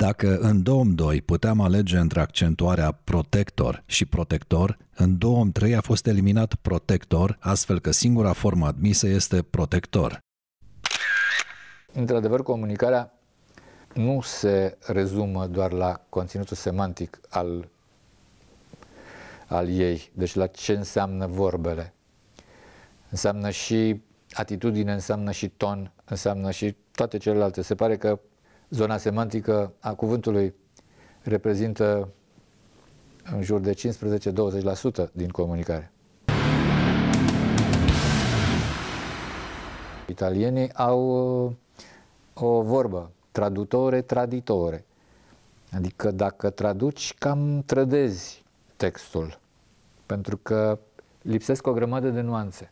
Dacă în 2002 puteam alege între accentuarea protector și protector, în 2003 a fost eliminat protector, astfel că singura formă admisă este protector. Într-adevăr, comunicarea nu se rezumă doar la conținutul semantic al ei, deci la ce înseamnă vorbele. Înseamnă și atitudine, înseamnă și ton, înseamnă și toate celelalte. Se pare că zona semantică a cuvântului reprezintă în jur de 15-20% din comunicare. Italienii au o vorbă, tradutore, traditore. Adică dacă traduci, cam trădezi textul, pentru că lipsesc o grămadă de nuanțe.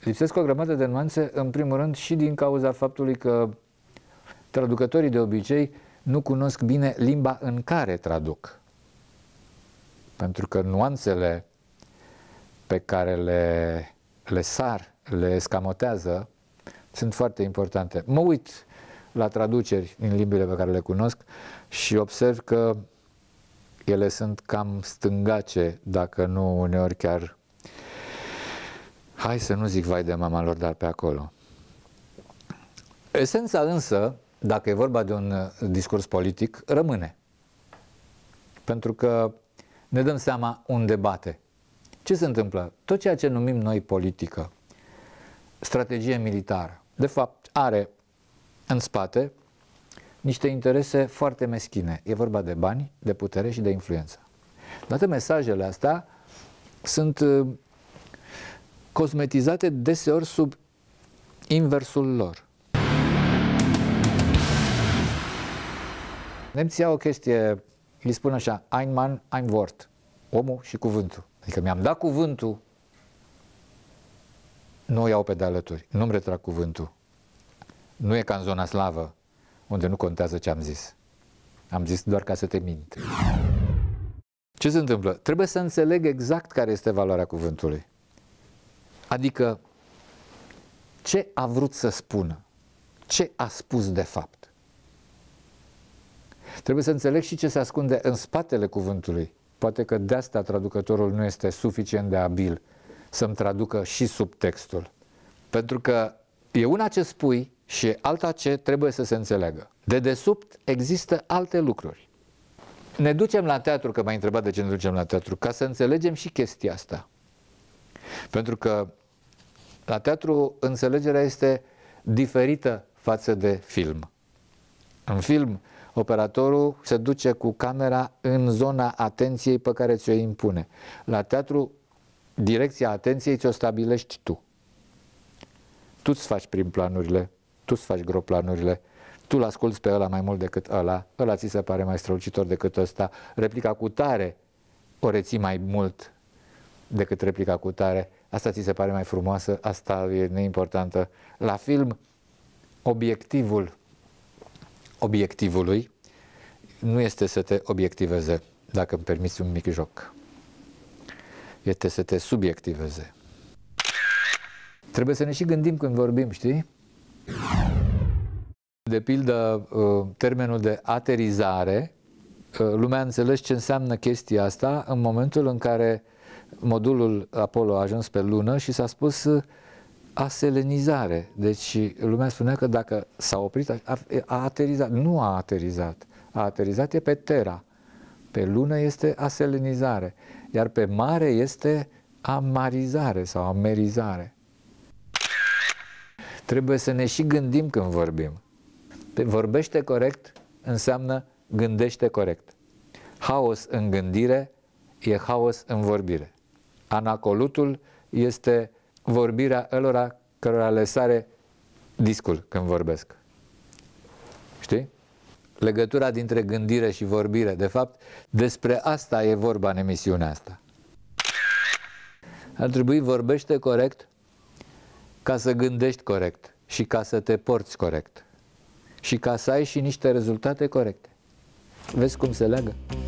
Lipsesc o grămadă de nuanțe, în primul rând, și din cauza faptului că traducătorii de obicei nu cunosc bine limba în care traduc. Pentru că nuanțele pe care le sar, le escamotează, sunt foarte importante. Mă uit la traduceri din limbile pe care le cunosc și observ că ele sunt cam stângace, dacă nu uneori chiar, hai să nu zic vai de mama lor, dar pe acolo. Esența însă, dacă e vorba de un discurs politic, rămâne. Pentru că ne dăm seama unde bate. Ce se întâmplă? Tot ceea ce numim noi politică, strategie militară, de fapt are în spate niște interese foarte meschine. E vorba de bani, de putere și de influență. Toate mesajele astea sunt cosmetizate deseori sub inversul lor. Nemții au o chestie, îi spun așa, Ein Mann, ein Wort, omul și cuvântul. Adică mi-am dat cuvântul, nu o iau pe de alături, nu-mi retrag cuvântul. Nu e ca în zona slavă, unde nu contează ce am zis. Am zis doar ca să te mint. Ce se întâmplă? Trebuie să înțeleg exact care este valoarea cuvântului. Adică, ce a vrut să spună? Ce a spus de fapt? Trebuie să înțeleg și ce se ascunde în spatele cuvântului. Poate că de asta traducătorul nu este suficient de abil să-mi traducă și subtextul. Pentru că e una ce spui și e alta ce trebuie să se înțeleagă. Dedesubt există alte lucruri. Ne ducem la teatru, că m-ai întrebat de ce ne ducem la teatru, ca să înțelegem și chestia asta. Pentru că la teatru înțelegerea este diferită față de film. În film, operatorul se duce cu camera în zona atenției pe care ți-o impune. La teatru, direcția atenției ți-o stabilești tu. Tu îți faci prim planurile, tu îți faci groplanurile, tu l-asculți pe ăla mai mult decât ăla, ăla ți se pare mai strălucitor decât ăsta, replica cu tare o reții mai mult decât replica cu tare, asta ți se pare mai frumoasă, asta e neimportantă. La film, obiectivul nu este să te obiectiveze, dacă îmi permiți un mic joc. Este să te subiectiveze. Trebuie să ne și gândim când vorbim, știi? De pildă, termenul de aterizare, lumea înțelege ce înseamnă chestia asta în momentul în care modulul Apollo a ajuns pe lună și s-a spus aselenizare. Deci lumea spunea că dacă s-a oprit, a aterizat. Nu a aterizat. A aterizat e pe Terra. Pe lună este aselenizare. Iar pe mare este amarizare sau amerizare. Trebuie să ne și gândim când vorbim. Vorbește corect înseamnă gândește corect. Haos în gândire e haos în vorbire. Anacolutul este vorbirea ălora cărora le sare discul când vorbesc. Știi? Legătura dintre gândire și vorbire. De fapt, despre asta e vorba în emisiunea asta. Ar trebui vorbește corect ca să gândești corect și ca să te porți corect și ca să ai și niște rezultate corecte. Vezi cum se leagă?